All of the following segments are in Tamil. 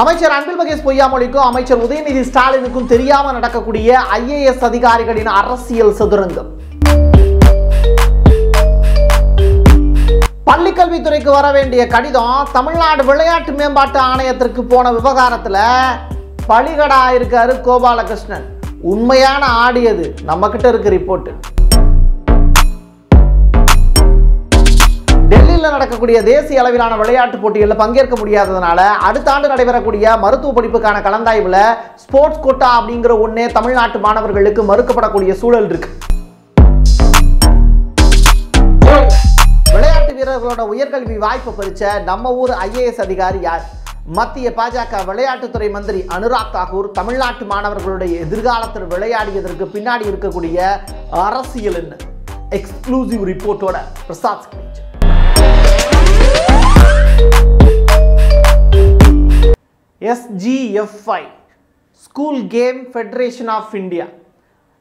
அமைச்சர் அன்பில் மகேஷ் பொய்யாமொழிக்கும் அமைச்சர் உதயநிதி ஸ்டாலினுக்கும் தெரியாம நடக்கக்கூடிய ஐஏஎஸ் அதிகாரிகளின் அரசியல் சதுரங்கம். பள்ளிக்கல்வித்துறைக்கு வர வேண்டிய கடிதம் தமிழ்நாடு விளையாட்டு மேம்பாட்டு ஆணையத்திற்கு போன விவகாரத்துல பலிகடா இருக்காரு கோபாலகிருஷ்ணன். உண்மையான ஆடியது நம்ம கிட்ட இருக்கு ரிப்போர்ட். டெல்லியில நடக்கக்கூடிய தேசிய அளவிலான விளையாட்டு போட்டிகளில் பங்கேற்க முடியாததனால அடுத்த ஆண்டு நடைபெறக்கூடிய மருத்துவ படிப்புக்கான கலந்தாய்வுல ஸ்போர்ட்ஸ் கோட்டா அப்படிங்கிற ஒண்ணே தமிழ்நாட்டு மாணவர்களுக்கு மறுக்கப்படக்கூடிய சூழல் இருக்கு. விளையாட்டு வீரர்களோட உயர்கல்வி வாய்ப்பு பறிச்ச நம்ம ஊர் ஐஏஎஸ் அதிகாரி யார்? மத்திய பாஜக விளையாட்டுத்துறை மந்திரி அனுராக் தாக்கூர் தமிழ்நாட்டு மாணவர்களுடைய எதிர்காலத்தில் விளையாடியதற்கு பின்னாடி இருக்கக்கூடிய அரசியல் என்ன? எக்ஸ்க்ளூசிவ் ரிப்போர்ட்டோட Prasad. SGFI school game federation of India,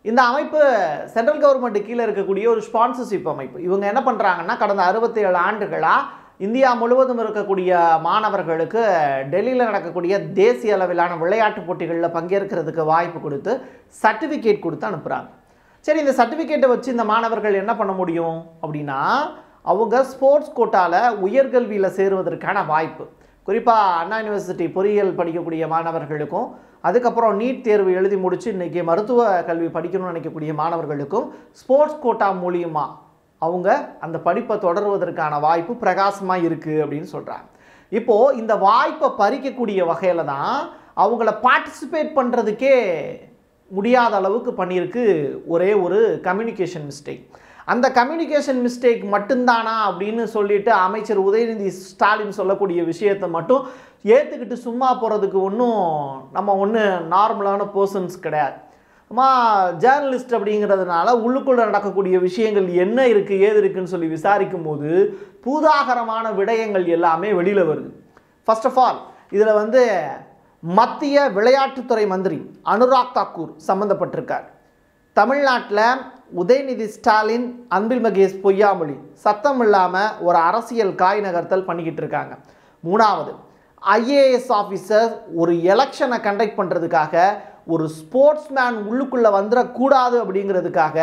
இந்த அமைப்பு சென்ட்ரல் கவர்மெண்ட்டு கீழே இருக்கக்கூடிய ஒரு ஸ்பான்சர்ஷிப் அமைப்பு. இவங்க என்ன பண்ணுறாங்கன்னா, கடந்த 67 ஆண்டுகளாக இந்தியா முழுவதும் இருக்கக்கூடிய மாணவர்களுக்கு டெல்லியில் நடக்கக்கூடிய தேசிய அளவிலான விளையாட்டு போட்டிகளில் பங்கேற்கிறதுக்கு வாய்ப்பு கொடுத்து சர்டிஃபிகேட் கொடுத்து அனுப்புகிறாங்க. சரி, இந்த சர்டிஃபிகேட்டை வச்சு இந்த மாணவர்கள் என்ன பண்ண முடியும் அப்படின்னா, அவங்க ஸ்போர்ட்ஸ் கோட்டாவில் உயர்கல்வியில் சேருவதற்கான வாய்ப்பு, குறிப்பாக அண்ணா யூனிவர்சிட்டி பொறியியல் படிக்கக்கூடிய மாணவர்களுக்கும், அதுக்கப்புறம் நீட் தேர்வு எழுதி முடித்து இன்றைக்கி மருத்துவ கல்வி படிக்கணும்னு நினைக்கக்கூடிய மாணவர்களுக்கும் ஸ்போர்ட்ஸ் கோட்டா மூலியமா அவங்க அந்த படிப்பை தொடர்வதற்கான வாய்ப்பு பிரகாசமாக இருக்குது அப்படின்னு சொல்கிறாங்க. இப்போது இந்த வாய்ப்பை பறிக்கக்கூடிய வகையில் தான் அவங்கள பார்ட்டிசிபேட் பண்ணுறதுக்கே முடியாத அளவுக்கு பண்ணியிருக்கு ஒரே ஒரு கம்யூனிகேஷன் மிஸ்டேக். அந்த கம்யூனிகேஷன் மிஸ்டேக் மட்டும்தானா அப்படின்னு சொல்லிட்டு அமைச்சர் உதயநிதி ஸ்டாலின் சொல்லக்கூடிய விஷயத்தை மட்டும் ஏற்றுக்கிட்டு சும்மா போகிறதுக்கு ஒன்றும் நம்ம ஒன்றும் நார்மலான பர்சன்ஸ் கிடையாது. நம்ம ஜேர்னலிஸ்ட் அப்படிங்கிறதுனால உள்ளுக்குள்ளே நடக்கக்கூடிய விஷயங்கள் என்ன இருக்குது ஏது இருக்குதுன்னு சொல்லி விசாரிக்கும் போது பூதாகரமான விடயங்கள் எல்லாமே வெளியில் வருது. ஃபர்ஸ்ட் ஆஃப் ஆல், இதில் மத்திய விளையாட்டுத்துறை மந்திரி அனுராக் தாக்கூர் சம்மந்தப்பட்டிருக்கார். தமிழ்நாட்டில் உதயநிதி ஸ்டாலின், அன்பில் மகேஷ் பொய்யாமொழி சத்தம் இல்லாமல் ஒரு அரசியல் காய் நகர்த்தல் பண்ணிக்கிட்டு இருக்காங்க. மூணாவது, ஐஏஎஸ் ஆஃபீஸர் ஒரு எலெக்ஷனை கண்டக்ட் பண்ணுறதுக்காக ஒரு ஸ்போர்ட்ஸ்மேன் உள்ளுக்குள்ளே வந்துடக்கூடாது அப்படிங்கிறதுக்காக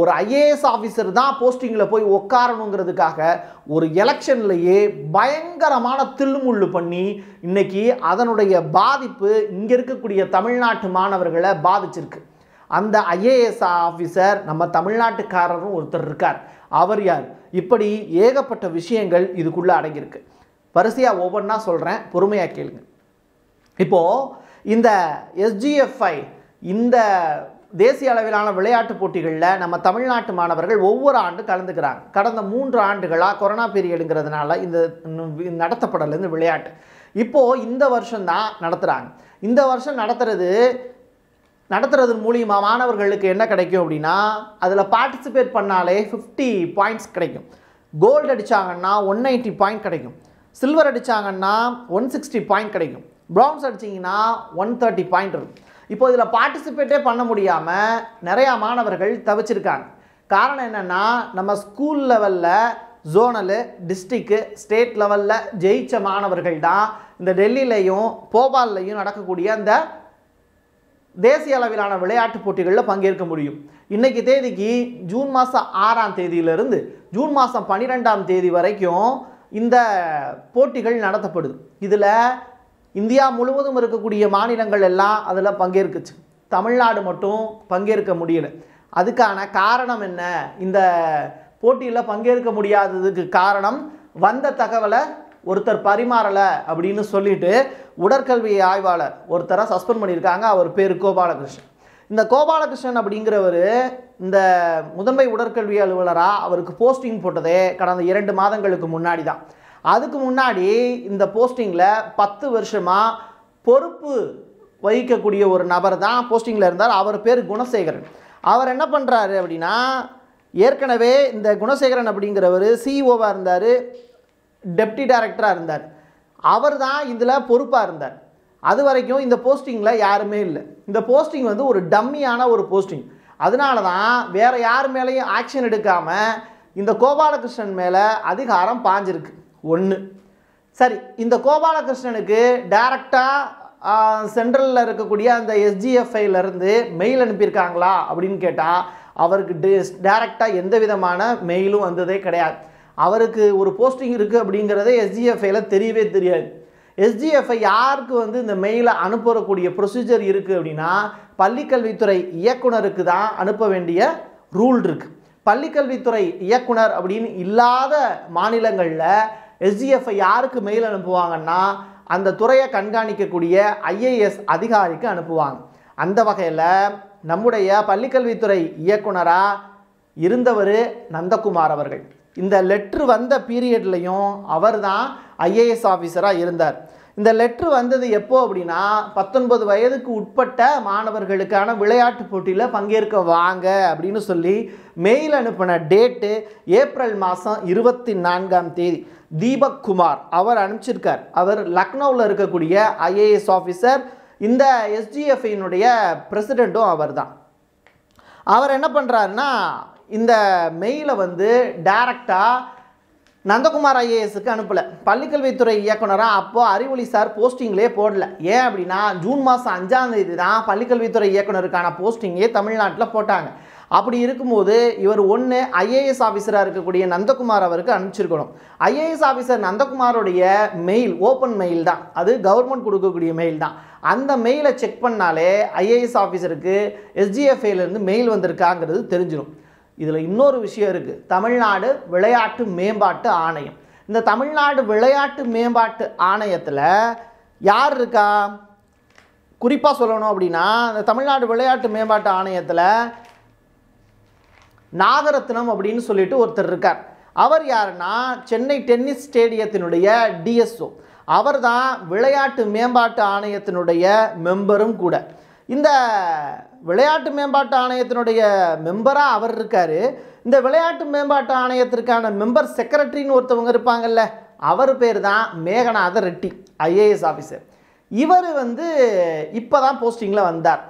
ஒரு ஐஏஎஸ் ஆஃபீஸர் தான் போஸ்டிங்கில் போய் உட்காரணுங்கிறதுக்காக ஒரு எலெக்ஷன்லேயே பயங்கரமான தில்லுமுள்ளு பண்ணி இன்றைக்கி அதனுடைய பாதிப்பு இங்கே இருக்கக்கூடிய தமிழ்நாட்டு மாணவர்களை பாதிச்சிருக்கு. அந்த ஐஏஎஸ் ஆஃபீஸர் நம்ம தமிழ்நாட்டுக்காரரும் ஒருத்தர் இருக்கார். அவர் யார்? இப்படி ஏகப்பட்ட விஷயங்கள் இதுக்குள்ளே அடங்கியிருக்கு. வரிசையாக ஒவ்வொன்றா சொல்கிறேன், பொறுமையாக கேளுங்க. இப்போது இந்த SGFI, இந்த தேசிய அளவிலான விளையாட்டு போட்டிகளில் நம்ம தமிழ்நாட்டு மாணவர்கள் ஒவ்வொரு ஆண்டு கலந்துக்கிறாங்க. கடந்த 3 ஆண்டுகளாக கொரோனா பீரியடுங்கிறதுனால இந்த நடத்தப்படலை இந்த விளையாட்டு. இப்போது இந்த வருஷம்தான் நடத்துகிறாங்க. இந்த வருஷம் நடத்துறது மூலிமா மாணவர்களுக்கு என்ன கிடைக்கும் அப்படின்னா, அதில் பார்ட்டிசிபேட் பண்ணாலே 50 பாயிண்ட்ஸ் கிடைக்கும். கோல்டு அடித்தாங்கன்னா 190 பாயிண்ட் கிடைக்கும். சில்வர் அடித்தாங்கன்னா 160 பாயிண்ட் கிடைக்கும். ப்ரௌன்ஸ் அடிச்சிங்கன்னா 130 பாயிண்ட் இருக்கும். இப்போ இதில் பார்ட்டிசிபேட்டே பண்ண முடியாமல் நிறையா மாணவர்கள் தவிச்சிருக்காங்க. காரணம் என்னென்னா, நம்ம ஸ்கூல் லெவலில், ஜோனலு, டிஸ்ட்ரிக்கு, ஸ்டேட் லெவலில் ஜெயித்த மாணவர்கள் தான் இந்த டெல்லியிலையும் போபால்லையும் நடக்கக்கூடிய அந்த தேசிய அளவிலான விளையாட்டு போட்டிகளில் பங்கேற்க முடியும். இன்றைக்கி தேதிக்கு ஜூன் மாதம் 6ஆம் தேதியிலிருந்து ஜூன் மாதம் 12ஆம் தேதி வரைக்கும் இந்த போட்டிகள் நடத்தப்படுது. இதில் இந்தியா முழுவதும் இருக்கக்கூடிய மாநிலங்கள் எல்லாம் அதில் பங்கேற்குச்சு. தமிழ்நாடு மட்டும் பங்கேற்க முடியலை. அதுக்கான காரணம் என்ன? இந்த போட்டியில் பங்கேற்க முடியாததுக்கு காரணம், வந்த தகவலை ஒருத்தர் பரிமாறலை அப்படின்னு சொல்லிட்டு உடற்கல்வி ஆய்வாளர் ஒருத்தரை சஸ்பெண்ட் பண்ணியிருக்காங்க. அவர் பேர் கோபாலகிருஷ்ணன். இந்த கோபாலகிருஷ்ணன் அப்படிங்கிறவர் இந்த முதன்மை உடற்கல்வி அலுவலராக அவருக்கு போஸ்டிங் போட்டதே கடந்த 2 மாதங்களுக்கு முன்னாடி தான். அதுக்கு முன்னாடி இந்த போஸ்டிங்கில் 10 வருஷமாக பொறுப்பு வகிக்கக்கூடிய ஒரு நபர் தான் போஸ்டிங்கில் இருந்தார். அவர் பேர் குணசேகரன். அவர் என்ன பண்ணுறாரு அப்படின்னா, ஏற்கனவே இந்த குணசேகரன் அப்படிங்கிறவர் சிஇஓவாக இருந்தார், டெப்டி டைரக்டராக இருந்தார். அவர் தான் இதில் பொறுப்பாக இருந்தார். அது வரைக்கும் இந்த போஸ்டிங்கில் யாருமே இல்லை. இந்த போஸ்டிங் ஒரு டம்மியான ஒரு போஸ்டிங். அதனால தான் வேறு யார் மேலேயும் ஆக்ஷன் எடுக்காமல் இந்த கோபாலகிருஷ்ணன் மேலே அதிகாரம் பாஞ்சிருக்கு. ஒன்று. சரி இந்த கோபாலகிருஷ்ணனுக்கு டைரக்டா சென்ட்ரல்ல இருக்கக்கூடிய அந்த SGFI ல இருந்து மெயில் அனுப்பி இருக்காங்களா அப்படினு கேட்டா அவருக்கு டைரக்டா எந்தவிதமான மெயிலும் வந்ததே கிடையாது அவருக்கு ஒரு போஸ்டிங் இருக்கு அப்படிங்கறதே SGFI ல தெரியவே தெரியாது SGFI யாருக்கு வந்து இந்த மெயிலை அனுப்புற கூடிய ப்ரொசீஜர் இருக்கு அப்படினா பள்ளிக்கல்வித்துறை இயக்குனருக்கு தான் அனுப்ப வேண்டிய ரூல் இருக்கு பள்ளிக்கல்வித்துறை இயக்குனர் அப்படின இல்லாத மாநிலங்கள்ல SGFI யாருக்கு மெயில் அனுப்புவாங்கன்னா அந்த துறையை கண்காணிக்கக்கூடிய IAS அதிகாரிக்கு அனுப்புவாங்க அந்த வகையில நம்முடைய பள்ளிக்கல்வித்துறை இயக்குனரா இருந்தவர் நந்தகுமார் அவர்கள் இந்த லெட்டர் வந்த பீரியட்லயும் அவர்தான் IAS ஆபீசரா இருந்தார் இந்த லெட்டர் வந்தது எப்போ அப்படினா 19 வயதுக்கு உட்பட்ட மாணவர்களுக்கான விளையாட்டு போட்டியில பங்கேற்க வாங்க அப்படினு சொல்லி மெயில் அனுப்பின டேட் ஏப்ரல் மாதம் 24ஆம் தேதி தீபக் குமார் அவர் அனுப்பிச்சிருக்கார் அவர் லக்னோல இருக்கக்கூடிய IAS ஆபீசர் இந்த SGFI உடைய பிரசிடெண்டும் அவர்தான் அவர் என்ன பண்றாருன்னா இந்த மெயிலை வந்து டைரக்டா நந்தகுமார் IASக்கு அனுப்பல பள்ளிக்கல்வித்துறை இயக்குனரா அப்போ அறிவொளி சார் போஸ்டிங்லயே போடல ஏன் அப்படினா ஜூன் மாசம் 5ஆம் தேதி தான் பள்ளிக்கல்வித்துறை இயக்குனருக்கான போஸ்டிங்கே தமிழ்நாட்டுல போட்டாங்க அப்படி இருக்கும்போது இவர் ஒண்ணே IAS ஆபீசரா இருக்கக்கூடிய நந்தகுமார் அவருக்கு அனுப்பிச்சிருக்கணும் IAS ஆபீசர் நந்தகுமாரோட மெயில் ஓபன் மெயில் தான் அது கவர்மெண்ட் கொடுக்கக்கூடிய மெயில் தான் அந்த மெயிலை செக் பண்ணாலே IAS ஆபீசருக்கு SGFI ல இருந்து மெயில் வந்திருக்காங்கிறது தெரிஞ்சிரும் இதுல இன்னொரு விஷயம் இருக்கு தமிழ்நாடு விளையாட்டு மேம்பாட்டு ஆணையம் இந்த தமிழ்நாடு விளையாட்டு மேம்பாட்டு ஆணையத்துல யார் இருக்கா குறிப்பா சொல்லணும் அப்படினா இந்த தமிழ்நாடு விளையாட்டு மேம்பாட்டு ஆணையத்துல நாகரத்னம் அப்படினு சொல்லிட்டு ஒருத்தர் இருக்கார் அவர் யாருன்னா சென்னை டென்னிஸ் ஸ்டேடியத்தினுடைய DSO அவர்தான் விளையாட்டு மேம்பாட்டு ஆணையத்தினுடைய மெம்பரும் கூட இந்த விளையாட்டு மேம்பாட்டு ஆணையத்தினுடைய மெம்பரா அவர் இருக்காரு இந்த விளையாட்டு மேம்பாட்டு ஆணையத்துக்கான மெம்பர் செக்ரட்டரி ன்னு ஒருத்தவங்க இருப்பாங்கல்ல அவர் பேர் தான் மேகநாத ரெட்டி IAS ஆபீசர் இவர் வந்து இப்பதான் போஸ்டிங்ல வந்தார்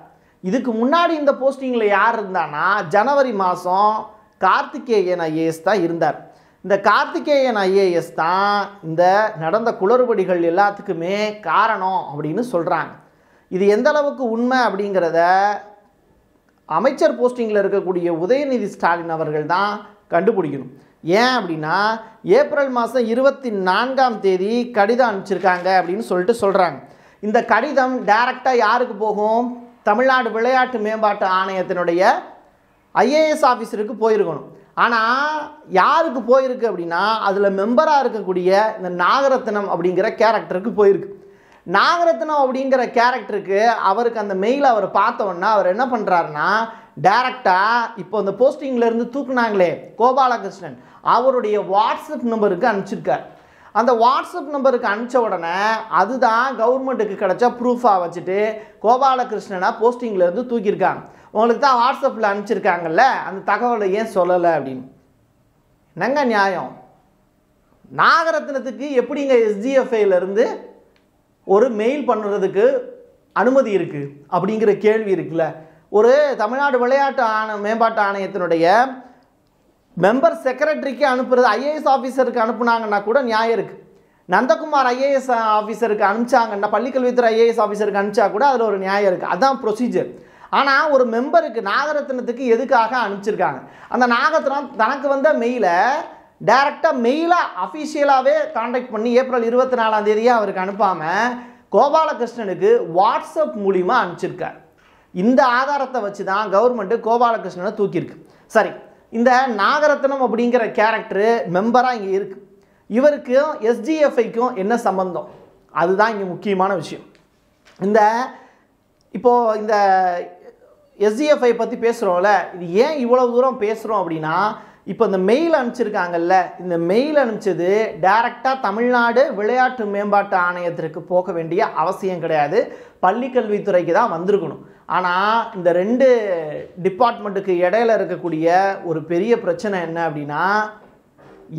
இதுக்கு முன்னாடி இந்த போஸ்டிங்ல யார் இருந்தானா ஜனவரி மாசம் கார்த்திகேயன் IAS தான் இருந்தார் இந்த கார்த்திகேயன் IAS தான் இந்த நடந்த குளறுபடிகள் எல்லாத்துக்குமே காரணம் அப்படினு சொல்றாங்க இது எந்த அளவுக்கு உண்மை அப்படிங்கறதை அமைச்சர் போஸ்டிங்ல இருக்கக்கூடிய உதயநிதி ஸ்டாலின் அவர்கள் தான் கண்டுபிடிக்கணும் ஏன் அப்படினா ஏப்ரல் மாதம் 24ஆம் தேதி கடிதம் அனுப்பிச்சிருக்காங்க அப்படினு சொல்லிட்டு சொல்றாங்க இந்த கடிதம் டைரக்டா யாருக்கு போகும் தமிழ்நாடு விளையாட்டு மேம்பாட்டு ஆணையத்தினுடைய IAS ஆபீசருக்கு போயிருக்கணும் ஆனா யாருக்கு போயிருக்கு அப்படினா அதுல மெம்பரா இருக்கக்கூடிய இந்த நாகரத்னம் அப்படிங்கற கேரக்டருக்கு போயிருக்கு நாகரத்னம் அப்படிங்கற கேரக்டருக்கு அவருக்கு அந்த மெயில் அவர் பார்த்தவனா அவர் என்ன பண்றாருன்னா டைரக்டா இப்போ அந்த போஸ்டிங்ல இருந்து தூக்குனாங்களே கோபாலகிருஷ்ணன் அவருடைய வாட்ஸ்அப் நம்பருக்கு அனுப்பிச்சிருக்கார் அந்த வாட்ஸ்அப் நம்பருக்கு அனுப்பிச்ச உடனே அதுதான் கவர்மெண்ட்டுக்கு கிடைச்ச ப்ரூஃபா வச்சிட்டு கோபாலகிருஷ்ணனா போஸ்டிங்ல இருந்து தூக்கி இருக்காங்க உங்களுக்கு தான் வாட்ஸ்அப்ல அனுப்பிச்சிருக்காங்கல்ல அந்த தகவலை ஏன் சொல்லல அப்படின்னு என்னங்க நியாயம் நாகரத்னத்துக்கு எப்படிங்க SGFI ல இருந்து ஒரு மெயில் பண்றதுக்கு அனுமதி இருக்கு அப்படிங்கற கேள்வி இருக்குல ஒரு தமிழ்நாடு விளையாட்டு மேம்பாட்டு ஆணையத்தினுடைய மெம்பர் செக்ரட்டரிக்கு அனுப்புறது IAS ஆபீசருக்கு அனுப்புனாங்கன்னா கூட நியாயம் இருக்கு நந்தகுமார் IAS ஆபீசருக்கு அனுப்பிச்சாங்கன்னா பள்ளிக்கல்வித்துறை IAS ஆபீசருக்கு அனுப்பிச்சா கூட அதுல ஒரு நியாயம் இருக்கு அதான் ப்ரொசீஜர் ஆனா ஒரு மெம்பருக்கு நாகரத்னத்துக்கு எதுக்காக அனுப்பிச்சிருக்காங்க அந்த நாகரத்னம் தனக்கு வந்த மெயில டைரக்டா மெயிலா ஆபீஷியலாவே கான்டாக்ட் பண்ணி ஏப்ரல் 24ஆம் தேதியே அவருக்கு அனுப்பாம கோபாலகிருஷ்ணனுக்கு வாட்ஸ்அப் மூலமா அனுப்பிச்சிருக்கார் இந்த ஆதாரத்தை வச்சு தான் கவர்மெண்ட் கோபாலகிருஷ்ணனை தூக்கி இருக்கு சரி இந்த நாகரத்னம் அப்படிங்கற கேரக்டர் மெம்பரா இங்க இருக்கு இவருக்கு SGFI க்கும் என்ன சம்பந்தம் அதுதான் இங்க முக்கியமான விஷயம் இந்த இப்போ இந்த SGFI பத்தி பேசுறோம்ல இது ஏன் இவ்வளவு தூரம் பேசுறோம் அப்படினா இப்போ இந்த மெயில் அனுப்பிச்சிருக்காங்கல்ல இந்த மெயில் அனுப்பிச்சது டைரக்டா தமிழ்நாடு விளையாட்டு மேம்பாட்டு ஆணையத்திற்கு போக வேண்டிய அவசியம் கிடையாது பள்ளிக்கல்வித்துறைக்கு தான் வந்திருக்கணும் ஆனா இந்த ரெண்டு டிபார்ட்மெண்ட்டுக்கு இடையில இருக்கக்கூடிய ஒரு பெரிய பிரச்சனை என்ன அப்படினா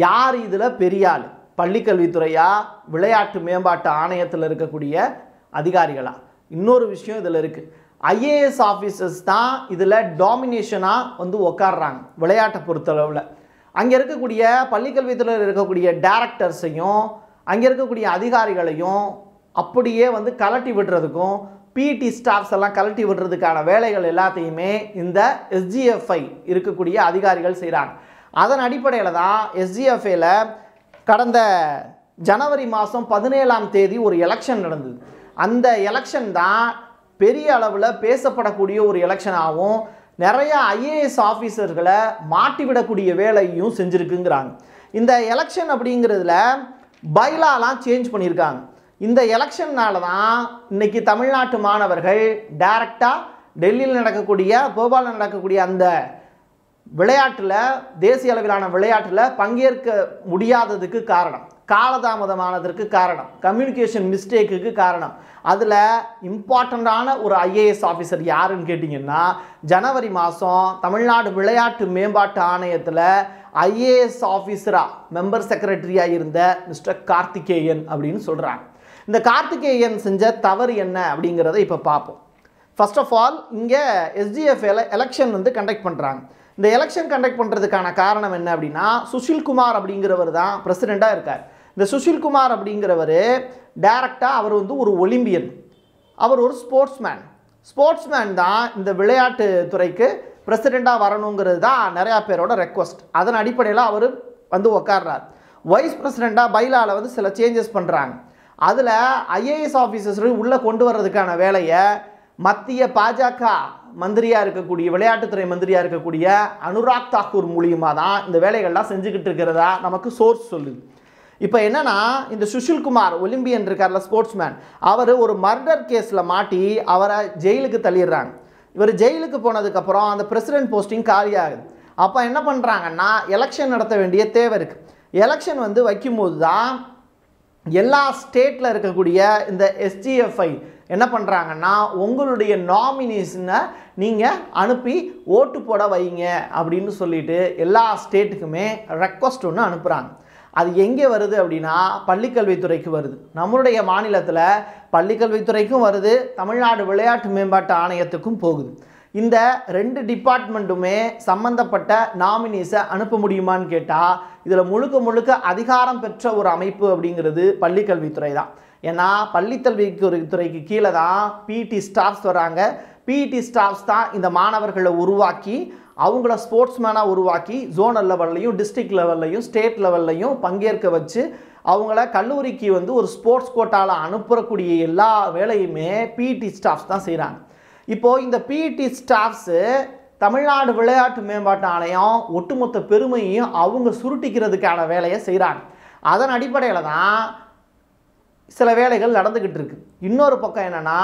யார் இதுல பெரிய ஆளு பள்ளிக்கல்வித்துறையா விளையாட்டு மேம்பாட்டு ஆணையத்துல இருக்கக்கூடிய அதிகாரிகளா இன்னொரு விஷயம் இதுல இருக்கு IAS ஆபீசர்ஸ் தான் இதுல டாமினேஷனா வந்து உட்கார்றாங்க விளையாட்டை பொறுத்தளவுல அங்க இருக்கக்கூடிய பள்ளிக்கல்வித்துறையில் இருக்கக்கூடிய டைரக்டர்ஸையும் அங்க இருக்கக்கூடிய அதிகாரிகளையும் அப்படியே வந்து கலட்டி விடுறதுக்கும் பிடி ஸ்டாஃப்ஸ் எல்லாம் கலட்டி விடுறதுக்கான வேலைகள் எல்லாத்தையுமே இந்த SGFI இருக்கக்கூடிய அதிகாரிகள் செய்றாங்க. அதன் அடிப்படையில தான் SGFI ல கடந்த ஜனவரி மாதம் 17ஆம் தேதி ஒரு எலெக்ஷன் நடந்தது. அந்த எலெக்ஷன் தான் பெரிய அளவுல பேசப்படக்கூடிய ஒரு எலெக்ஷன் ஆகும். நிறைய IAS ஆபீசர்களை மாட்டி விடக்கூடிய வேலையும் செஞ்சிருக்குங்கறாங்க. இந்த எலெக்ஷன் அப்படிங்கிறதுல பைலாலாம் சேஞ்ச் பண்ணிருக்காங்க. இந்த எலெக்ஷன்னால தான் இன்னைக்கு தமிழ்நாடு மாணவர்கள் டைரக்டா டெல்லியில் நடக்கக்கூடிய கோபாலில் நடக்கக்கூடிய அந்த விளையாட்டுல தேசிய அளவிலான விளையாட்டுல பங்கேற்க முடியாததுக்கு காரணம் காலதாமதமானதற்கு காரணம் கம்யூனிகேஷன் மிஸ்டேக்குக்கு காரணம் அதுல இம்பார்ட்டண்டான ஒரு IAS ஆபீசர் யாருன்னு கேட்டிங்கன்னா ஜனவரி மாதம் தமிழ்நாடு விளையாட்டு மேம்பாட்டு ஆணையத்துல IAS ஆபீசரா மெம்பர் செக்ரட்டரியா இருந்த மிஸ்டர் கார்த்திகேயன் அப்படினு சொல்றாங்க. இந்த கார்த்திகேயன் செஞ்ச தவறு என்ன அப்படிங்கறதை இப்ப பாப்போம். First of all இங்க SGFI election வந்து கண்டக்ட் பண்றாங்க. இந்த எலெக்ஷன் கண்டக்ட் பண்றதுக்கான காரணம் என்ன அப்படினா சுஷில் குமார் அப்படிங்கிறவர் தான் பிரசிடெண்டா இருக்கார். இந்த சுஷில் குமார் அப்படிங்கிறவர் டைரக்டா அவர் வந்து ஒரு ஒலிம்பியன். அவர் ஒரு ஸ்போர்ட்ஸ்மேன். ஸ்போர்ட்ஸ்மேன் தான் இந்த விளையாட்டு துறைக்கு பிரசிடெண்டா வரணும்ங்கிறது தான் நிறைய பேரோட ரெக்வெஸ்ட். அதன் அடிப்படையில் அவர் வந்து உட்கார்றார். வைஸ் பிரசிடெண்டா பைலால வந்து சில சேஞ்சஸ் பண்றாங்க. அதுல IAS ஆபீசர்ஸ் உள்ள கொண்டு வரதுக்கான வேலையை மத்திய பாஜக மந்திரியா இருக்கக்கூடிய விளையாட்டுத்துறை மந்திரியா இருக்கக்கூடிய அனுராக் தாக்கூர் மூலியமா தான் இந்த வேலைகள்லாம் செஞ்சுக்கிட்டு இருக்கிறதா நமக்கு சோர்ஸ் சொல்லுது. இப்போ என்னன்னா இந்த சுஷில் குமார் ஒலிம்பியன் இருக்கார்ல ஸ்போர்ட்ஸ்மேன் அவர் ஒரு மர்டர் கேஸ்ல மாட்டி அவரை ஜெயிலுக்கு தள்ளிடுறாங்க. இவர் ஜெயிலுக்கு போனதுக்கு அப்புறம் அந்த பிரசிடென்ட் போஸ்டிங் காலியாகுது. அப்போ என்ன பண்றாங்கன்னா எலெக்ஷன் நடத்த வேண்டிய தேவை இருக்கு. எலெக்ஷன் வந்து வைக்கும்போது தான் எல்லா ஸ்டேட்ல இருக்கக்கூடிய இந்த SGFI என்ன பண்றாங்கன்னா உங்களுடைய நாமினேஷனை நீங்க அனுப்பி ஓட்டு போட வைங்க அப்படினு சொல்லிட்டு எல்லா ஸ்டேட்டுக்குமே ரெக்வெஸ்ட் ஒன்னு அனுப்புறாங்க. அது எங்கே வருது அப்படினா பள்ளிக்கல்வித்துறைக்கு வருது. நம்மளுடைய மாநிலத்துல பள்ளிக்கல்வித்துறைக்கும் வருது, தமிழ்நாடு விளையாட்டு மேம்பாட்டு ஆணையத்துக்கும் போகுது. இந்த ரெண்டு டிபார்ட்மெண்ட்டுமே சம்பந்தப்பட்ட நாமினிஸை அனுப்ப முடியுமான்னு கேட்டா இதுல முழுக்க முழுக்க அதிகாரம் பெற்ற ஒரு அமைப்பு அப்படிங்கிறது பள்ளிக்கல்வித்துறை தான். ஏன்னா பள்ளிக்கல்வித்துறைக்கு கீழே தான் பிடி ஸ்டாஃப்ஸ் வராங்க. பிடி ஸ்டாஃப்ஸ் தான் இந்த மாணவர்களை உருவாக்கி அவங்கள ஸ்போர்ட்ஸ்மேனாக உருவாக்கி ஜோனல் லெவல்லையும் டிஸ்ட்ரிக்ட் லெவல்லையும் ஸ்டேட் லெவல்லையும் பங்கேற்க வச்சு அவங்கள கல்லூரிக்கு வந்து ஒரு ஸ்போர்ட்ஸ் கோட்டாவில் அனுப்புறக்கூடிய எல்லா வேலையுமே பிடி ஸ்டாஃப்ஸ் தான் செய்கிறாங்க. இப்போது இந்த பிடி ஸ்டாஃப்ஸு தமிழ்நாடு விளையாட்டு மேம்பாட்டு ஆணையம் ஒட்டுமொத்த பெருமையும் அவங்க சுருட்டிக்கிறதுக்கான வேலையை செய்கிறாங்க. அதன் அடிப்படையில் தான் சில வேலைகள் நடந்துக்கிட்டு இருக்கு. இன்னொரு பக்கம் என்னன்னா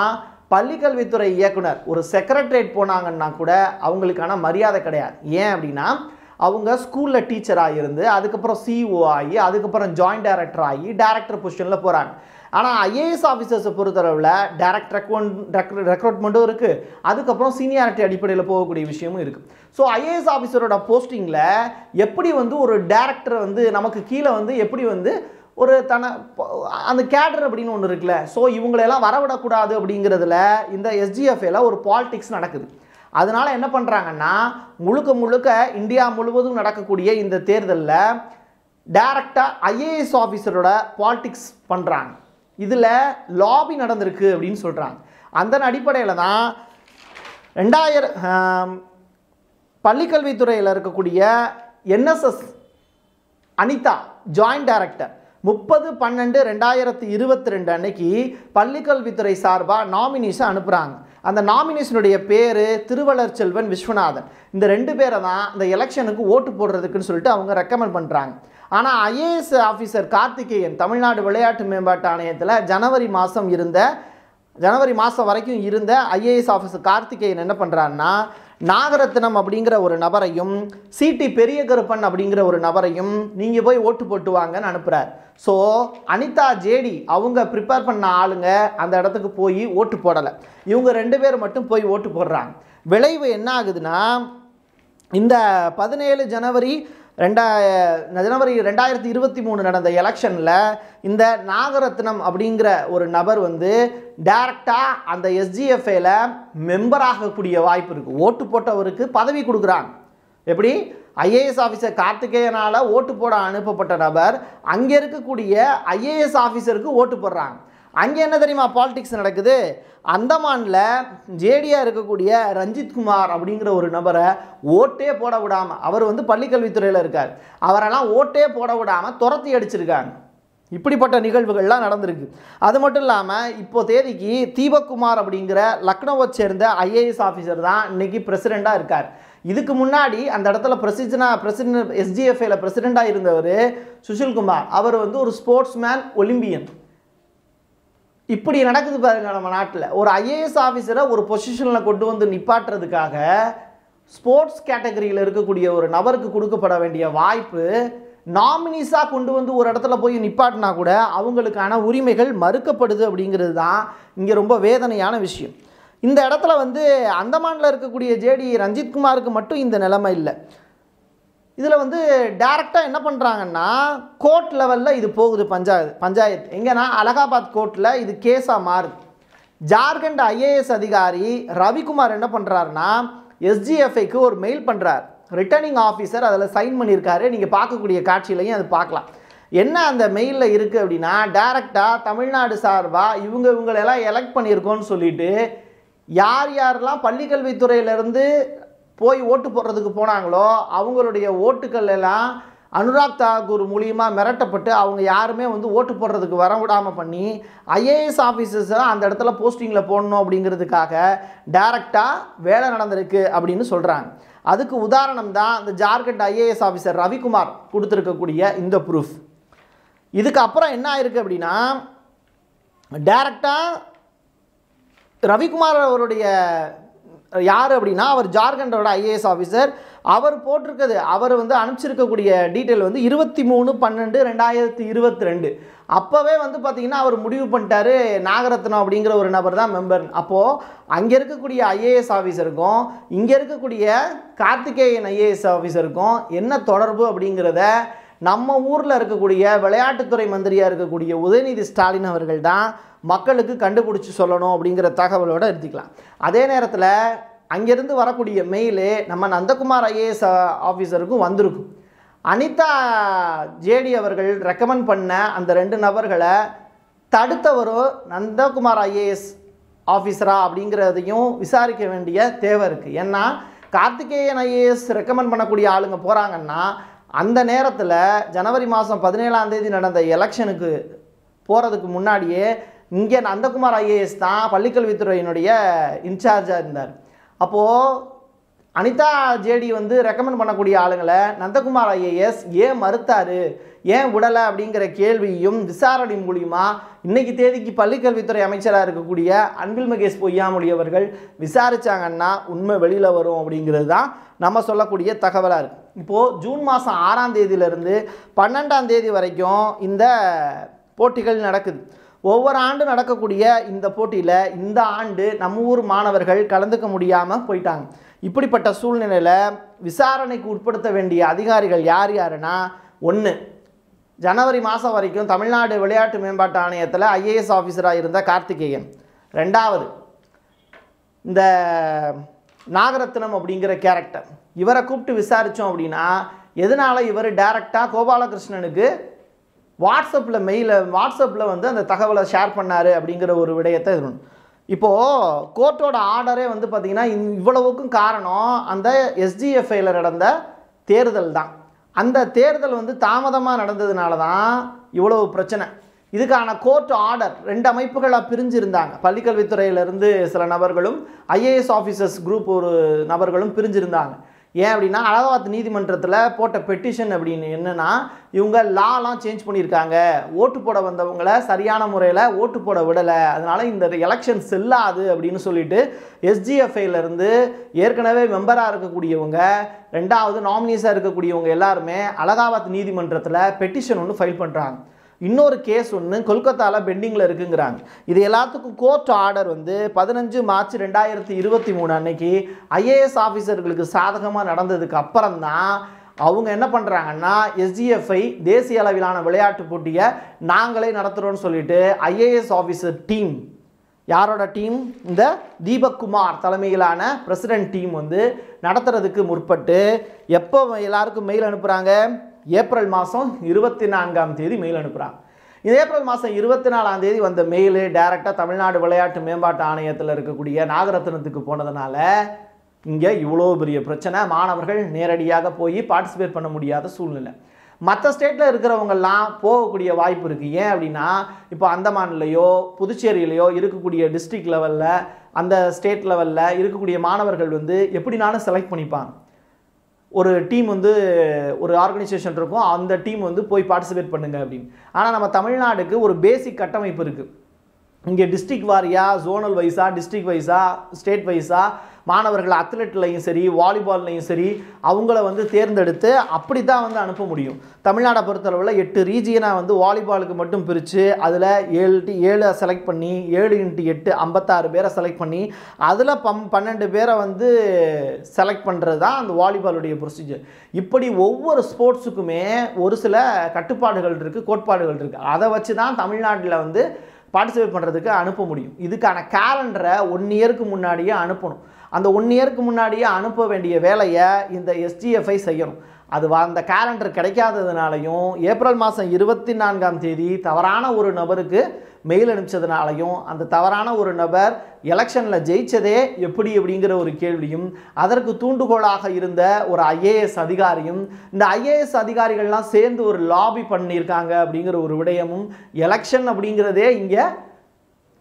பள்ளிக்கல்வித்துறை இயக்குனர் ஒரு செக்ரட்டரேட் போனாங்கன்னா கூட அவங்களுக்கான மரியாதை கிடையாது. ஏன் அப்படின்னா அவங்க ஸ்கூலில் டீச்சராக இருந்து அதுக்கப்புறம் CEO ஆகி அதுக்கப்புறம் ஜாயிண்ட் டைரக்டர் ஆகி டைரக்டர் பொசிஷனில் போகிறாங்க. ஆனால் IAS ஆஃபீஸர்ஸை பொறுத்தளவில் டைரக்ட் ரெக்ரூட்மெண்ட்டும் இருக்குது, அதுக்கப்புறம் சீனியாரிட்டி அடிப்படையில் போகக்கூடிய விஷயமும் இருக்குது. ஸோ IAS ஆஃபீஸரோட போஸ்டிங்கில் எப்படி வந்து ஒரு டைரக்டர் வந்து நமக்கு கீழே வந்து எப்படி வந்து ஒரு தன அந்த கேடர் அப்படின்னு ஒன்று இருக்குல்ல, ஸோ இவங்களெல்லாம் வரவிடக்கூடாது அப்படிங்கிறதுல இந்த SGFIல ஒரு பாலிடிக்ஸ் நடக்குது. அதனால என்ன பண்ணுறாங்கன்னா முழுக்க முழுக்க இந்தியா முழுவதும் நடக்கக்கூடிய இந்த தேர்தலில் டைரக்டாக IAS ஆஃபீஸரோட பாலிடிக்ஸ் பண்ணுறாங்க. இதில் லாபி நடந்திருக்கு அப்படின்னு சொல்கிறாங்க. அந்த அடிப்படையில் தான் 2000 பள்ளிக்கல்வித்துறையில் இருக்கக்கூடிய NSS அனிதா ஜாயிண்ட் டைரக்டர் 30/12/2022 அன்னைக்கு பள்ளிக்கல்வித்துறை சார்பாக நாமினேஷன் அனுப்புகிறாங்க. அந்த நாமினேஷனுடைய பேர் திருவளர்ச்செல்வன் விஸ்வநாதன். இந்த ரெண்டு பேரை தான் இந்த எலெக்ஷனுக்கு ஓட்டு போடுறதுக்குன்னு சொல்லிட்டு அவங்க ரெக்கமெண்ட் பண்ணுறாங்க. ஆனால் IAS ஆஃபீஸர் கார்த்திகேயன் தமிழ்நாடு விளையாட்டு மேம்பாட்டு ஆணையத்தில் ஜனவரி மாதம் வரைக்கும் இருந்த IAS ஆஃபீஸர் கார்த்திகேயன் என்ன பண்ணுறாருன்னா நாகரத்னம் அப்படிங்கிற ஒரு நபரையும் சிடி பெரிய கருப்பன் அப்படிங்கிற ஒரு நபரையும் நீங்கள் போய் ஓட்டு போட்டு வாங்கன்னு அனுப்புகிறார். ஸோ அனிதா ஜேடி அவங்க ப்ரிப்பேர் பண்ண ஆளுங்க அந்த இடத்துக்கு போய் ஓட்டு போடலை, இவங்க ரெண்டு பேர் மட்டும் போய் ஓட்டு போடுறாங்க. விளைவு என்ன ஆகுதுன்னா இந்த 17 ஜனவரி 2023 நடந்த எலெக்ஷனில் இந்த நாகரத்னம் அப்படிங்கிற ஒரு நபர் வந்து டைரக்டாக அந்த SGFIல மெம்பர் ஆகக்கூடிய வாய்ப்பு இருக்குது. ஓட்டு போட்டவருக்கு பதவி கொடுக்குறாங்க. எப்படி IAS officer Karthikeyanala vote போட அனுப்பப்பட்ட நபர் அங்க இருக்கக்கூடிய IAS ஆபீசருக்கு ஓட்டு போடுறாங்க. அங்க என்ன தெரியுமா பாலிடிக்ஸ் நடக்குது? அந்தமான்ல ஜேடியா இருக்கக்கூடிய ரஞ்சித் குமார் அப்படிங்கற ஒரு நபரை ஓட்டே போட விடாம அவர் வந்து பள்ளி கல்வித்துறையில இருக்கார். அவரெல்லாம் ஓட்டே போட விடாம துரத்தி அடிச்சிருக்காங்க. இப்படிப்பட்ட நிகழ்வுகள்லாம் நடந்துருக்கு. அது மட்டும் இல்லாம இப்போ தேதிக்கு தீபக்குமார் அப்படிங்கற லக்னோவை சேர்ந்த IAS ஆபீசர் தான் இன்னைக்கு பிரசிடெண்டா இருக்கார். இதுக்கு முன்னாடி அந்த இடத்துல பிரசிடென்ட் SGFI ல பிரசிடெண்டா இருந்தவர் சுஷில் குமார். அவர் வந்து ஒரு ஸ்போர்ட்ஸ்மேன், ஒலிம்பியன். இப்படி நடக்குது பாருங்க நம்ம நாட்டுல. ஒரு IAS ஆபீசரை ஒரு பொசிஷன்ல கொண்டு வந்து நிப்பாட்டிறதுக்காக ஸ்போர்ட்ஸ் கேட்டகரியில இருக்கக்கூடிய ஒரு நபருக்கு கொடுக்கப்பட வேண்டிய வாய்ப்பு நாமினிஸா கொண்டு வந்து ஒரு இடத்துல போய் நிப்பாட்டினா கூட அவங்களுக்கான உரிமைகள் மறுக்கப்படுது அப்படிங்கிறது தான் இங்க ரொம்ப வேதனையான விஷயம். இந்த இடத்துல வந்து அந்தமான்ல இருக்கக்கூடிய ஜேடி ரஞ்சித் குமாருக்கு மட்டும் இந்த நிலைமை இல்லை. இதுல வந்து டைரக்டா என்ன பண்றாங்கன்னா கோர்ட் லெவல்ல இது போகுது. பஞ்சாயத்து எங்கன்னா அலகாபாத் கோர்ட்ல இது கேஸா மாறுது. ஜார்க்கண்ட் IAS அதிகாரி ரவிக்குமார் என்ன பண்றாருன்னா SGFIக்கு ஒரு மெயில் பண்றார். ரிட்டர்னிங் ஆஃபீஸர் அதில் சைன் பண்ணியிருக்காரு. நீங்கள் பார்க்கக்கூடிய காட்சியிலையும் அது பார்க்கலாம். என்ன அந்த மெயிலில் இருக்குது அப்படின்னா டைரக்டாக தமிழ்நாடு சார்பாக இவங்களெல்லாம் எலெக்ட் பண்ணியிருக்கோன்னு சொல்லிட்டு யார் யாரெல்லாம் பள்ளிக்கல்வித்துறையிலேருந்து போய் ஓட்டு போடுறதுக்கு போனாங்களோ அவங்களுடைய ஓட்டுக்கள் எல்லாம் அனுராக் தாக்கூர் மூலியமா மிரட்டப்பட்டு அவங்க யாருமே வந்து ஓட்டு போடுறதுக்கு வர விடாமல் பண்ணி IAS ஆஃபீஸர்ஸை அந்த இடத்துல போஸ்டிங்கில் போடணும் அப்படிங்கிறதுக்காக டைரக்டாக வேலை நடந்திருக்கு அப்படின்னு சொல்கிறாங்க. அதுக்கு உதாரணம் தான் இந்த ஜார்க்கண்ட் IAS ஆஃபீஸர் ரவிக்குமார் கொடுத்துருக்கக்கூடிய இந்த ப்ரூஃப். இதுக்கப்புறம் என்ன ஆயிருக்கு அப்படின்னா டைரக்டாக ரவிக்குமார் அவருடைய யார் அப்படின்னா அவர் ஜார்க்கண்டோட IAS ஆஃபீஸர். அவர் போட்டிருக்கிறது அவர் வந்து அனுப்பிச்சிருக்கக்கூடிய டீட்டெயில் வந்து 23/12/2022. அப்போவே வந்து பார்த்திங்கன்னா அவர் முடிவு பண்ணிட்டாரு நாகரத்னம் அப்படிங்கிற ஒரு நபர் தான் மெம்பர். அப்போது அங்கே இருக்கக்கூடிய IAS ஆஃபீஸருக்கும் இங்கே இருக்கக்கூடிய கார்த்திகேயன் IAS ஆஃபீஸருக்கும் என்ன தொடர்பு அப்படிங்கிறத நம்ம ஊரில் இருக்கக்கூடிய விளையாட்டுத்துறை மந்திரியாக இருக்கக்கூடிய உதயநிதி ஸ்டாலின் அவர்கள் தான் மக்களுக்கு கண்டுபிடிச்சி சொல்லணும் அப்படிங்கிற தகவலோடு எடுத்துக்கலாம். அதே நேரத்தில் அங்கேருந்து வரக்கூடிய மெயிலு நம்ம நந்தகுமார் IAS ஆஃபீஸருக்கும் வந்திருக்கும். அனிதா ஜேடி அவர்கள் ரெக்கமெண்ட் பண்ண அந்த 2 நபர்களை தடுத்தவரும் நந்தகுமார் IAS ஆஃபீஸரா அப்படிங்கிறதையும் விசாரிக்க வேண்டிய தேவை இருக்குது. ஏன்னா கார்த்திகேயன் IAS ரெக்கமெண்ட் பண்ணக்கூடிய ஆளுங்க போகிறாங்கன்னா அந்த நேரத்தில் ஜனவரி 17 நடந்த எலெக்ஷனுக்கு போகிறதுக்கு முன்னாடியே இங்கே நந்தகுமார் IAS தான் பள்ளிக்கல்வித்துறையினுடைய இன்சார்ஜாக இருந்தார். அப்போது அனிதா ஜேடி வந்து ரெக்கமெண்ட் பண்ணக்கூடிய ஆளுங்களை நந்தகுமார் IAS ஏன் மறுத்தாரு, ஏன் விடலை அப்படிங்கிற கேள்வியும் விசாரணை மூலிமா இன்றைக்கி தேதிக்கு பள்ளிக்கல்வித்துறை அமைச்சராக இருக்கக்கூடிய அன்பில் மகேஷ் பொய்யாமொழி அவர்கள் விசாரித்தாங்கன்னா உண்மை வெளியில் வரும் அப்படிங்கிறது தான் நம்ம சொல்லக்கூடிய தகவலாக இருக்குது. இப்போது ஜூன் 6 தேதியிலிருந்து 12 தேதி வரைக்கும் இந்த போட்டிகள் நடக்குது. ஒவ்வொரு ஆண்டு நடக்கக்கூடிய இந்த போட்டியில் இந்த ஆண்டு நம்ம ஊர் மாணவர்கள் கலந்துக்க முடியாமல் போயிட்டாங்க. இப்படிப்பட்ட சூழ்நிலையில் விசாரணைக்கு உட்படுத்த வேண்டிய அதிகாரிகள் யார் யாருன்னா 1 ஜனவரி வரைக்கும் தமிழ்நாடு விளையாட்டு மேம்பாட்டு ஆணையத்தில் IAS ஆஃபீஸராக இருந்த கார்த்திகேயன், 2வது இந்த நாகரத்னம் அப்படிங்கிற கேரக்டர் இவரை கூப்பிட்டு விசாரித்தோம் அப்படின்னா எதனால் இவர் டைரக்டாக கோபாலகிருஷ்ணனுக்கு வாட்ஸ்அப்பில் வந்து அந்த தகவலை ஷேர் பண்ணார் அப்படிங்கிற ஒரு விடயத்தை இருக்கணும். இப்போது கோர்ட்டோட ஆர்டரே வந்து பார்த்திங்கன்னா இவ்வளவுக்கும் காரணம் அந்த SGFIயில் நடந்த தேர்தல் தான். அந்த தேர்தல் வந்து தாமதமாக நடந்ததுனால தான் இவ்வளவு பிரச்சனை. இதுக்கான கோர்ட் ஆர்டர் 2 அமைப்புகளாக பிரிஞ்சிருந்தாங்க. பள்ளிக்கல்வித்துறையிலிருந்து சில நபர்களும் IAS ஆஃபீஸர்ஸ் குரூப் ஒரு நபர்களும் பிரிஞ்சிருந்தாங்க. ஏன் அப்படின்னா அலகாபாத் நீதிமன்றத்தில் போட்ட பெட்டிஷன் அப்படின்னு என்னென்னா இவங்க லாலாம் சேஞ்ச் பண்ணியிருக்காங்க. ஓட்டு போட வந்தவங்களை சரியான முறையில் ஓட்டு போட விடலை, அதனால இந்த எலெக்ஷன் செல்லாது அப்படின்னு சொல்லிட்டு SGFIலேருந்து ஏற்கனவே மெம்பராக இருக்கக்கூடியவங்க 2வது நாமினிஸாக இருக்கக்கூடியவங்க எல்லாருமே அலகாபாத் நீதிமன்றத்தில் பெட்டிஷன் ஒன்று ஃபைல் பண்ணுறாங்க. இன்னொரு கேஸ் ஒன்று கொல்கத்தாவில் பெண்டிங்கில் இருக்குங்கிறாங்க. இது எல்லாத்துக்கும் கோர்ட் ஆர்டர் வந்து 15 மார்ச் 2023 அன்னைக்கு IAS ஆஃபீஸர்களுக்கு சாதகமாக நடந்ததுக்கு அப்புறம் தான் அவங்க என்ன பண்ணுறாங்கன்னா SGFI தேசிய அளவிலான விளையாட்டு போட்டியை நாங்களே நடத்துகிறோன்னு சொல்லிட்டு IAS officer team Yaroda team the Deepak Kumar Thalamaiyilana president team வந்து நடத்துறதுக்கு முற்பட்டு எப்ப எல்லாருக்கும் மெயில் அனுப்புறாங்க ஏப்ரல் மாசம் 24 ஆம் தேதி மெயில் அனுப்புறாங்க இந்த ஏப்ரல் மாசம் 24 ஆம் தேதி வந்த மெயில் டைரக்டா தமிழ்நாடு விளையாட்டு மேம்பாட்டு ஆணையத்துல இருக்கக்கூடிய நாகரத்னத்துக்கு போனதனால இங்க இவ்ளோ பெரிய பிரச்சனை மாணவர்கள் நேரடியாக போய் பார்ட்டிசிபேட் பண்ண முடியாத சூழ்நிலை மத்த ஸ்டேட்ல இருக்குறவங்கலாம் போகக்கூடிய வாய்ப்பு இருக்கு ஏன் அப்படினா இப்போ அந்தமான்லயோ புதுச்சேரியிலயோ இருக்கக்கூடிய டிஸ்ட்ரிக்ட் லெவல்ல அந்த ஸ்டேட் லெவல்ல இருக்கக்கூடிய மாணவர்கள் வந்து எப்படினாலும் செலக்ட் பண்ணிப்பாங்க ஒரு டீம் வந்து ஒரு ஆர்கனைசேஷன் இருக்கும் அந்த டீம் வந்து போய் பார்ட்டிசிபேட் பண்ணுங்க அப்படி ஆனா நம்ம தமிழ்நாடுக்கு ஒரு பேசிக் கட்டமைப்பு இருக்கு இங்க டிஸ்ட்ரிக்ட் வாரியா ஜோனல் வைஸா டிஸ்ட்ரிக்ட் வைஸா ஸ்டேட் வைஸா மாணவர்கள் அத்லெட்லயும் சரி வாலிபால்லயும் சரி அவங்களை வந்து தேர்ந்தெடுத்து அப்படி தான் வந்து அனுப்ப முடியும் தமிழ்நாடு பொறுத்தளவுல 8 ரீஜியனா வந்து வாலிபாலுக்கு மட்டும் பிரிச்சு அதுல 7 செலக்ட் பண்ணி 7x8 56 பேரை செலக்ட் பண்ணி அதுல 12 பேரை வந்து செலக்ட் பண்றது தான் அந்த வாலிபாலுடைய ப்ரொசீஜர் இப்படி ஒவ்வொரு ஸ்போர்ட்ஸ்க்குமே ஒரு சில கட்டுப்பாடுகள் இருக்கு கோட்பாடுகள் இருக்கு அத வச்சு தான் தமிழ்நாட்டுல வந்து பார்ட்டிசிபேட் பண்றதுக்கு அனுப்ப முடியும் இதுக்கான காலண்டரை 1 இயருக்கு முன்னாடியே அனுப்பணும் அந்த 1 இயருக்கு முன்னாடியே அனுப்ப வேண்டிய வேலையை இந்த SGFI செய்யணும் அது அந்த காலண்டர் கிடைக்காததனாலயும் ஏப்ரல் மாசம் 24 ஆம் தேதி தவறான ஒரு நபருக்கு மெயில் அனுப்பிச்சதனாலயும் அந்த தவறான ஒரு நபர் எலெக்ஷன்ல ஜெயிச்சதே எப்படி அப்படிங்கற ஒரு கேள்வியும் அதற்கு தூண்டுகோளாக இருந்த ஒரு IAS அதிகாரியும் இந்த IAS அதிகாரிகள் எல்லாம் சேர்ந்து ஒரு லாபி பண்ணிருக்காங்க அப்படிங்கற ஒரு விடயமும் எலெக்ஷன் அப்படிங்கறதே இங்க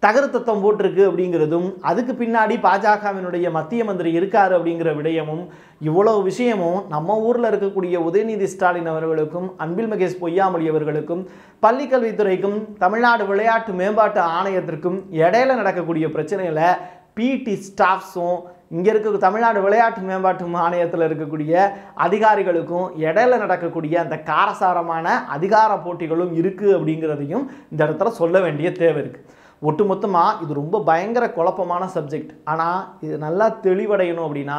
தகரத்தத்தம் போட்டுருக்கு அப்படிங்கறதும் அதுக்கு பின்னாடி பாஜாகாவினுடைய மத்திய மந்திரி இருக்காரு அப்படிங்கற விடயமும் இவ்வளவு விஷயமும் நம்ம ஊர்ல இருக்கக்கூடிய உதயநிதி ஸ்டாலின் அவர்களுக்கும் அன்பில் மகேஷ் பொய்யாமொழி அவர்களுக்கும் பள்ளிக்கல்வித்துறைக்கும் தமிழ்நாடு விளையாட்டு மேம்பாட்டு ஆணையத்திற்கும் இடையில நடக்கக்கூடிய பிரச்சனையில பிடி ஸ்டாஃப்ஸும் இங்க இருக்க தமிழ்நாடு விளையாட்டு மேம்பாட்டு ஆணையத்துல இருக்கக்கூடிய அதிகாரிகளுக்கும் இடையில நடக்கக்கூடிய அந்த காரசாரமான அதிகார போட்டிகளும் இருக்கு அப்படிங்கறதையும் இந்த இடத்துல சொல்ல வேண்டிய தேவை இருக்கு ஒட்டுமொத்தமா இது ரொம்ப பயங்கர குழப்பமான சப்ஜெக்ட் ஆனா இது நல்லா தெளிவடையணும் அப்படினா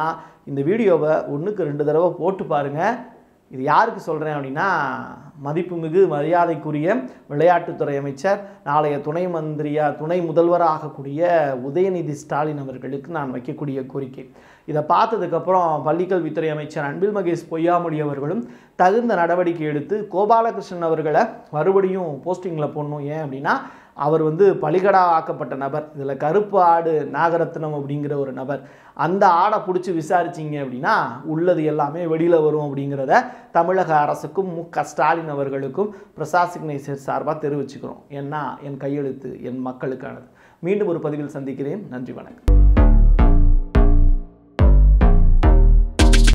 இந்த வீடியோவை 1-2 தடவை போட்டு பாருங்க இது யாருக்கு சொல்றேன் அப்படினா மதிப்புமிகு மரியாதைக்குரிய விளையாட்டு துறை அமைச்சர் நாளைய துணை முதல்வராக கூடிய உதயநிதி ஸ்டாலின் அவர்களுக்கு நான் வைக்கக்கூடிய கோரிக்கை இத பார்த்ததுக்கு அப்புறம் பள்ளிக்கல்வித்துறை அமைச்சர் அன்பில் மகேஷ் பொய்யாமொழி அவர்களும் தகுந்த நடவடிக்கை எடுத்து கோபாலகிருஷ்ணன் அவர்களை மறுபடியும் போஸ்டிங்ல போடணும் ஏன் அப்படினா அவர் வந்து பலிகடா ஆக்கப்பட்ட நபர் இதுல கருப்பு ஆடு நாகரத்னம் அப்படிங்கற ஒரு நபர் அந்த ஆடை புடிச்சு விசாரிச்சீங்க அப்படினா உள்ளது எல்லாமே வெளியில வரும் அப்படிங்கறதை தமிழக அரசுக்கும் முக ஸ்டாலின் அவர்களுக்கும் பிரசாசிக்னேசர் சார்பா தெரிவிச்சுக்கிறோம் என்ன என் கையெழுத்து என் மக்களுக்கானது மீண்டும் ஒரு பதிவில் சந்திக்கிறேன் நன்றி வணக்கம்